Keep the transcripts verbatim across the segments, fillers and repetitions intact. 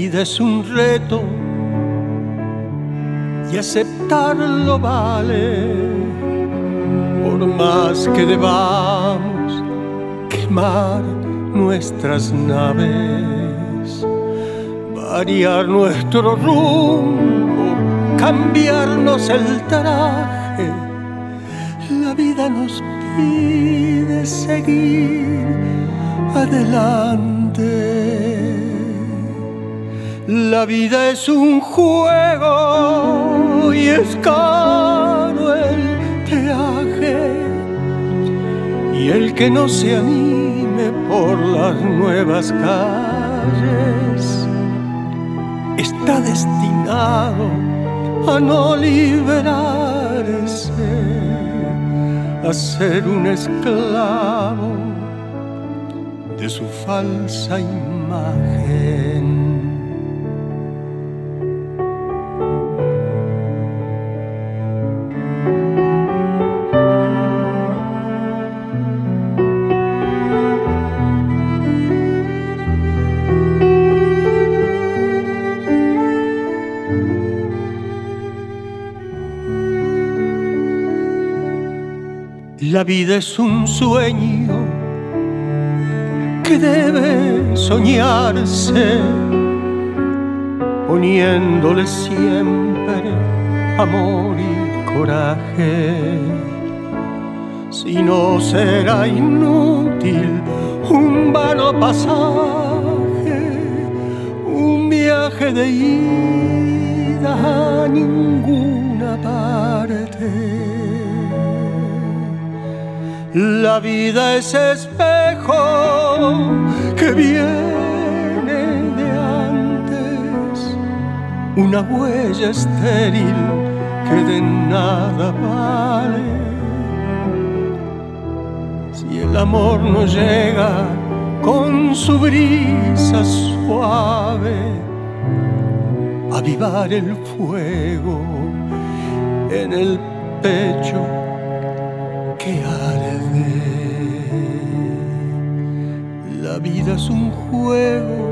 vida es un reto y aceptarlo vale. Por más que debamos quemar nuestras naves, variar nuestro rumbo, cambiarnos el traje, la vida nos pide seguir adelante. La vida es un juego y es caro el peaje, y el que no se anime por las nuevas calles está destinado a no liberarse, a ser un esclavo de su falsa imagen. La vida es un sueño que debe soñarse, poniéndole siempre amor y coraje. Si no, será inútil un vano pasaje, un viaje de ida a ninguna parte. La vida es espejo que viene de antes, una huella estéril que de nada vale. Si el amor no llega con su brisa suave a avivar el fuego en el pecho que arde. La vida es un juego,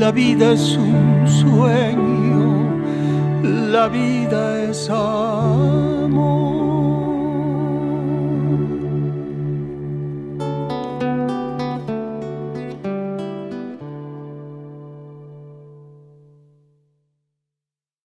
la vida es un sueño, la vida es amor.